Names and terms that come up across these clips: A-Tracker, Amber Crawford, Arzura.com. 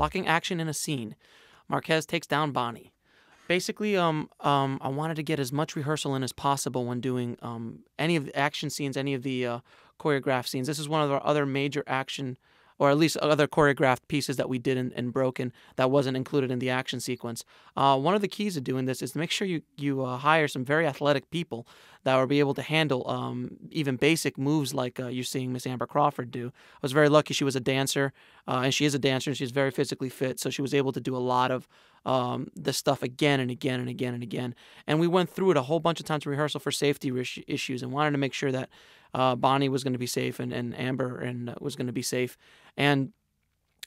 blocking action in a scene. Marquez takes down Bonnie. Basically, I wanted to get as much rehearsal in as possible when doing any of the action scenes, any of the choreographed scenes. This is one of our other major action, or at least other choreographed pieces that we did in Broken that wasn't included in the action sequence. One of the keys to doing this is to make sure you hire some very athletic people that will be able to handle even basic moves like you're seeing Miss Amber Crawford do. I was very lucky she was a dancer, and she is a dancer, and she's very physically fit, so she was able to do a lot of this stuff again and again and again and again. And we went through it a whole bunch of times in rehearsal for safety issues and wanted to make sure that Bonnie was going to be safe and Amber was going to be safe, and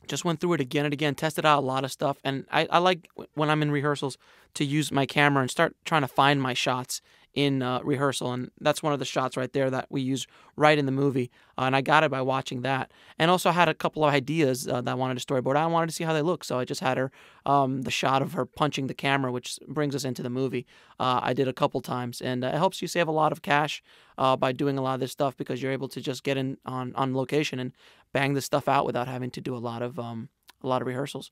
just went through it again and again, tested out a lot of stuff. And I like, when I'm in rehearsals, to use my camera and start trying to find my shots in rehearsal, and that's one of the shots right there that we use right in the movie, and I got it by watching that. And also had a couple of ideas that I wanted to storyboard. I wanted to see how they look, so I just had her the shot of her punching the camera, which brings us into the movie. I did a couple times, and it helps you save a lot of cash by doing a lot of this stuff, because you're able to just get in on location and bang this stuff out without having to do a lot of rehearsals.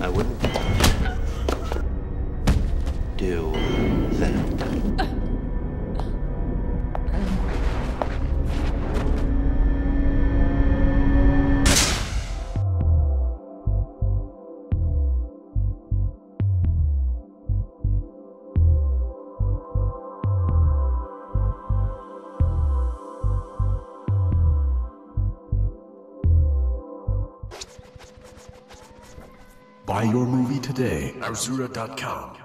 I wouldn't do that. Buy your movie today, Arzura.com.